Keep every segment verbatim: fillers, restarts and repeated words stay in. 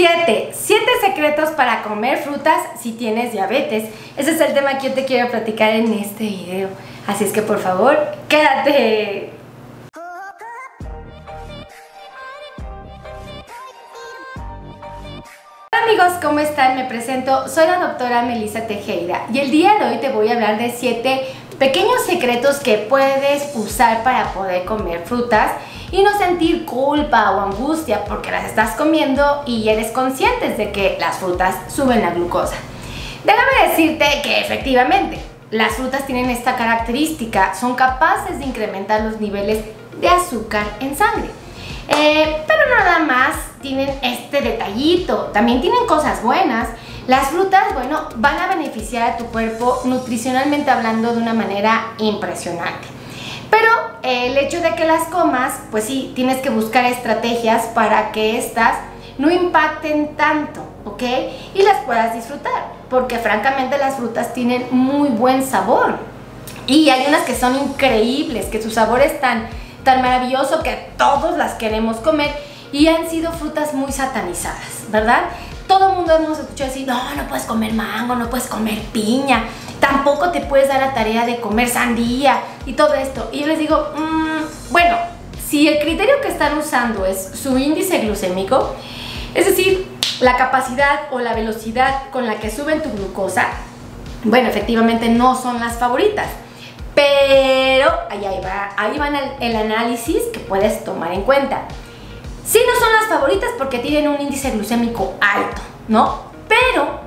siete. siete secretos para comer frutas si tienes diabetes. Ese es el tema que yo te quiero platicar en este video. Así es que por favor, quédate. Hola amigos, ¿cómo están? Me presento, soy la doctora Melissa Tejeida y el día de hoy te voy a hablar de siete pequeños secretos que puedes usar para poder comer frutas y no sentir culpa o angustia porque las estás comiendo y eres conscientes de que las frutas suben la glucosa. Déjame decirte que efectivamente las frutas tienen esta característica, son capaces de incrementar los niveles de azúcar en sangre. Eh, pero nada más tienen este detallito, también tienen cosas buenas. Las frutas, bueno, van a beneficiar a tu cuerpo nutricionalmente hablando de una manera impresionante. Pero eh, el hecho de que las comas, pues sí, tienes que buscar estrategias para que estas no impacten tanto, ¿ok? Y las puedas disfrutar, porque francamente las frutas tienen muy buen sabor. Y hay unas que son increíbles, que su sabor es tan, tan maravilloso que todos las queremos comer y han sido frutas muy satanizadas, ¿verdad? Todo el mundo nos escuchó decir, no, no puedes comer mango, no puedes comer piña, tampoco te puedes dar la tarea de comer sandía y todo esto. Y yo les digo, mmm, bueno, si el criterio que están usando es su índice glucémico, es decir, la capacidad o la velocidad con la que suben tu glucosa, bueno, efectivamente no son las favoritas. Pero ahí, ahí va, ahí van el, el análisis que puedes tomar en cuenta. Sí, no son las favoritas porque tienen un índice glucémico alto, ¿no? Pero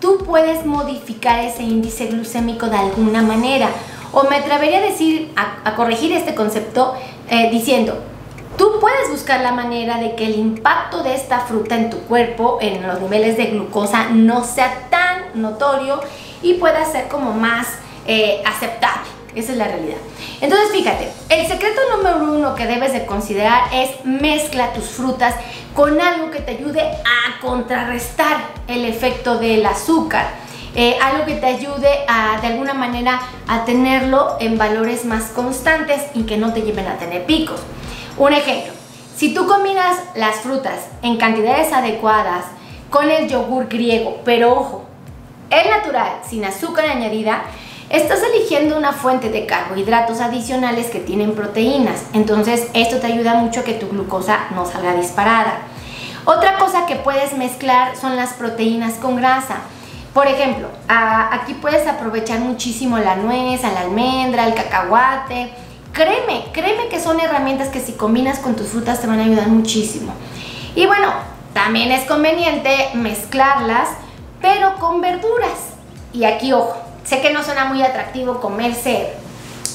tú puedes modificar ese índice glucémico de alguna manera. O me atrevería a decir, a, a corregir este concepto eh, diciendo, tú puedes buscar la manera de que el impacto de esta fruta en tu cuerpo, en los niveles de glucosa, no sea tan notorio y pueda ser como más eh, aceptable. Esa es la realidad. Entonces, fíjate, el secreto número uno que debes de considerar es mezcla tus frutas con algo que te ayude a contrarrestar el efecto del azúcar, eh, algo que te ayude a, de alguna manera, a tenerlo en valores más constantes y que no te lleven a tener picos. Un ejemplo, si tú combinas las frutas en cantidades adecuadas con el yogur griego, pero ojo, el natural, sin azúcar añadida, estás eligiendo una fuente de carbohidratos adicionales que tienen proteínas, entonces esto te ayuda mucho a que tu glucosa no salga disparada. Otra cosa que puedes mezclar son las proteínas con grasa. Por ejemplo, aquí puedes aprovechar muchísimo la nuez, la almendra, el cacahuate. Créeme, créeme que son herramientas que si combinas con tus frutas te van a ayudar muchísimo. Y bueno, también es conveniente mezclarlas, pero con verduras. Y aquí, ojo, sé que no suena muy atractivo comerse,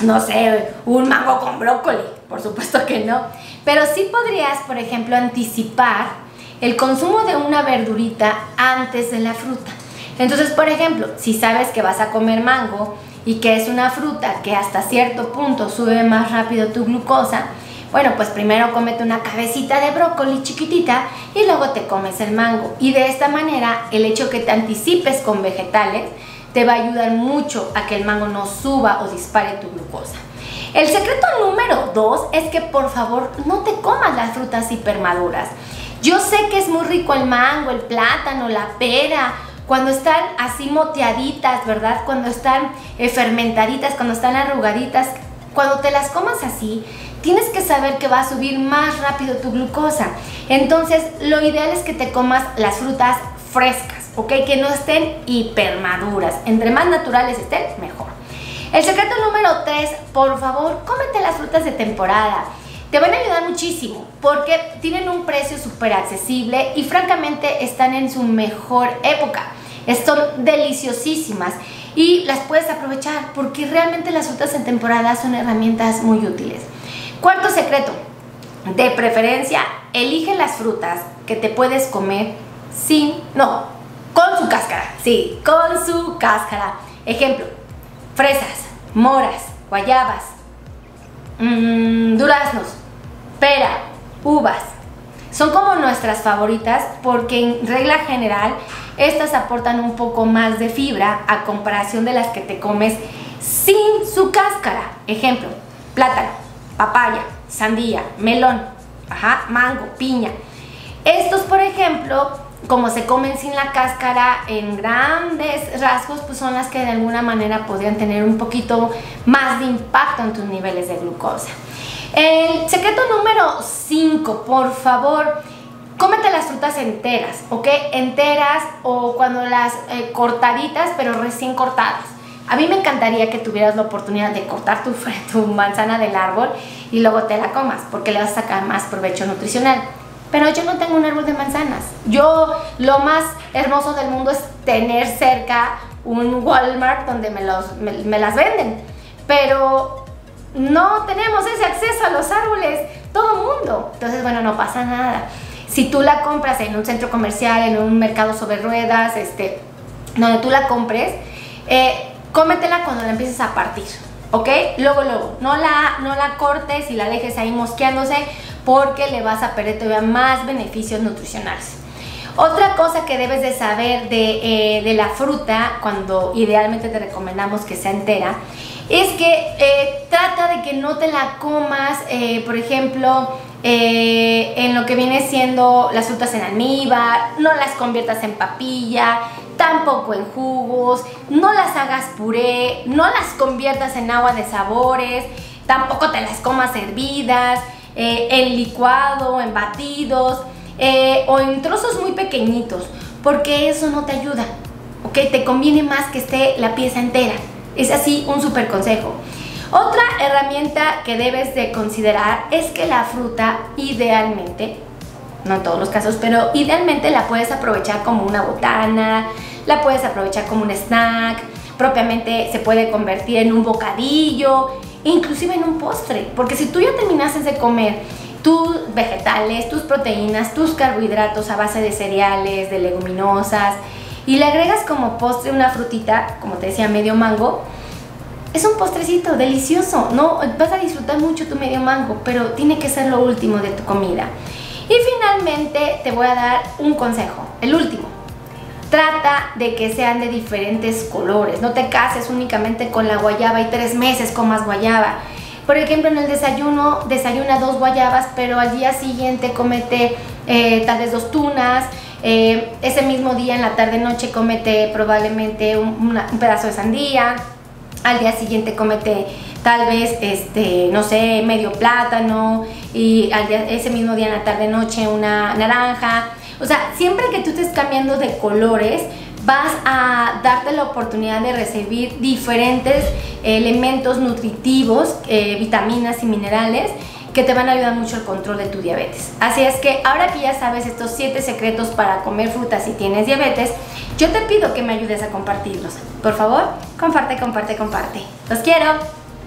no sé, un mango con brócoli, por supuesto que no. Pero sí podrías, por ejemplo, anticipar el consumo de una verdurita antes de la fruta. Entonces, por ejemplo, si sabes que vas a comer mango y que es una fruta que hasta cierto punto sube más rápido tu glucosa, bueno, pues primero cómete una cabecita de brócoli chiquitita y luego te comes el mango. Y de esta manera, el hecho que te anticipes con vegetales te va a ayudar mucho a que el mango no suba o dispare tu glucosa. El secreto número dos es que por favor no te comas las frutas hipermaduras. Yo sé que es muy rico el mango, el plátano, la pera, cuando están así moteaditas, ¿verdad? Cuando están eh, fermentaditas, cuando están arrugaditas, cuando te las comas así, tienes que saber que va a subir más rápido tu glucosa. Entonces, lo ideal es que te comas las frutas frescas, ¿ok? Que no estén hipermaduras. Entre más naturales estén, mejor. El secreto número tres, por favor, cómete las frutas de temporada. Te van a ayudar muchísimo porque tienen un precio súper accesible y francamente están en su mejor época. Son deliciosísimas y las puedes aprovechar porque realmente las frutas en temporada son herramientas muy útiles. Cuarto secreto, de preferencia, elige las frutas que te puedes comer sin, no, con su cáscara, sí, con su cáscara. Ejemplo, fresas, moras, guayabas, mmm, duraznos, pera, uvas. Son como nuestras favoritas porque en regla general estas aportan un poco más de fibra a comparación de las que te comes sin su cáscara. Ejemplo, plátano, papaya, sandía, melón, ajá, mango, piña. Estos, por ejemplo, como se comen sin la cáscara en grandes rasgos, pues son las que de alguna manera podrían tener un poquito más de impacto en tus niveles de glucosa. El secreto número cinco, por favor, cómete las frutas enteras, ¿ok? Enteras o cuando las eh, cortaditas, pero recién cortadas. A mí me encantaría que tuvieras la oportunidad de cortar tu, tu manzana del árbol y luego te la comas, porque le vas a sacar más provecho nutricional. Pero yo no tengo un árbol de manzanas. Yo, lo más hermoso del mundo es tener cerca un Walmart donde me, los, me, me las venden. Pero no tenemos ese acceso a los árboles, todo mundo. Entonces, bueno, no pasa nada. Si tú la compras en un centro comercial, en un mercado sobre ruedas, este, donde tú la compres, eh, cómetela cuando la empieces a partir, ¿ok? Luego, luego, no la, no la cortes y la dejes ahí mosqueándose, porque le vas a perder todavía más beneficios nutricionales. Otra cosa que debes de saber de, eh, de la fruta, cuando idealmente te recomendamos que sea entera, es que eh, trata de que no te la comas, eh, por ejemplo, eh, en lo que viene siendo las frutas en almíbar, no las conviertas en papilla, tampoco en jugos, no las hagas puré, no las conviertas en agua de sabores, tampoco te las comas hervidas, eh, en licuado, en batidos, eh, o en trozos muy pequeñitos, porque eso no te ayuda, ¿ok? Te conviene más que esté la pieza entera. Es así un súper consejo. Otra herramienta que debes de considerar es que la fruta idealmente, no en todos los casos, pero idealmente la puedes aprovechar como una botana, la puedes aprovechar como un snack, propiamente se puede convertir en un bocadillo, inclusive en un postre, porque si tú ya terminases de comer tus vegetales, tus proteínas, tus carbohidratos a base de cereales, de leguminosas, y le agregas como postre una frutita, como te decía, medio mango, es un postrecito delicioso, ¿no? Vas a disfrutar mucho tu medio mango, pero tiene que ser lo último de tu comida. Y finalmente te voy a dar un consejo, el último. Trata de que sean de diferentes colores, no te cases únicamente con la guayaba y tres meses comas guayaba. Por ejemplo, en el desayuno, desayuna dos guayabas, pero al día siguiente comete eh, tal vez dos tunas, eh, ese mismo día en la tarde-noche comete probablemente un, una, un pedazo de sandía, al día siguiente comete tal vez, este, no sé, medio plátano, y al día, ese mismo día en la tarde-noche una naranja. O sea, siempre que tú estés cambiando de colores, vas a darte la oportunidad de recibir diferentes elementos nutritivos, eh, vitaminas y minerales que te van a ayudar mucho al control de tu diabetes. Así es que ahora que ya sabes estos siete secretos para comer frutas si tienes diabetes, yo te pido que me ayudes a compartirlos. Por favor, comparte, comparte, comparte. Los quiero.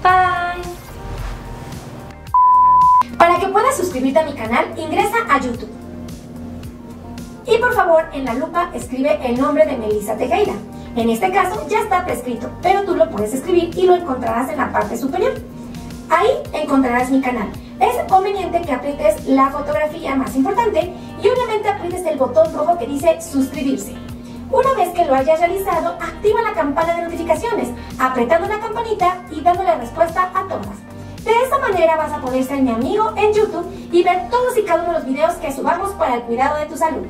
Bye. Para que puedas suscribirte a mi canal, ingresa a YouTube. Y por favor, en la lupa escribe el nombre de Melissa Tejeida. En este caso ya está prescrito, pero tú lo puedes escribir y lo encontrarás en la parte superior. Ahí encontrarás mi canal. Es conveniente que aprietes la fotografía más importante y obviamente aprietes el botón rojo que dice suscribirse. Una vez que lo hayas realizado, activa la campana de notificaciones, apretando la campanita y dando la respuesta a todas. De esta manera vas a poder ser mi amigo en YouTube y ver todos y cada uno de los videos que subamos para el cuidado de tu salud.